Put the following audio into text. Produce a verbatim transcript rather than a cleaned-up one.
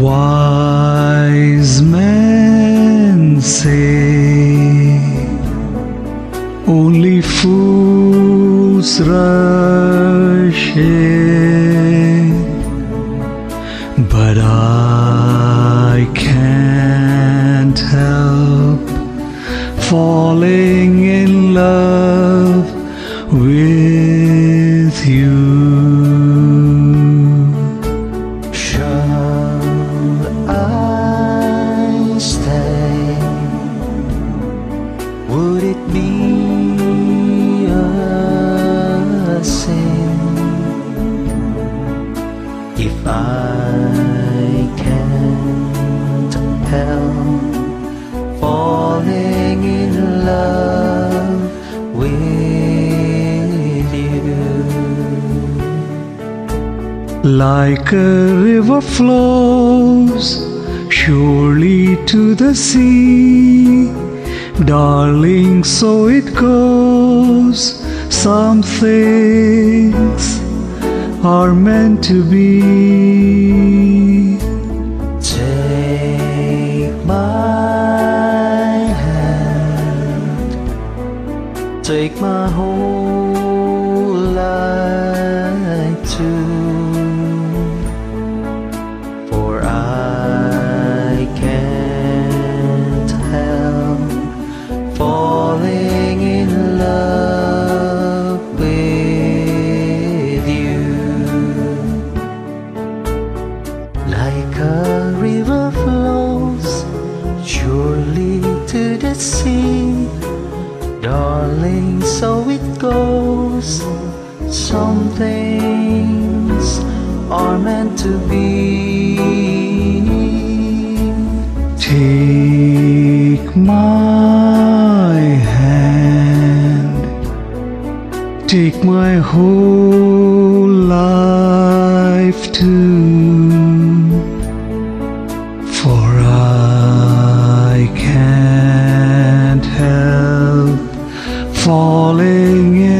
Wise men say only fools rush in, but I can't help falling in love with you. Would it be a sin if I can't help falling in love with you? Like a river flows surely to the sea, darling, so it goes. Some things are meant to be. Take my hand, take my whole life too, for I can't help falling in love with you. Like a river flows surely to the sea, darling, so it goes. Some things are meant to be. Take my take my whole life too, for I can't help falling in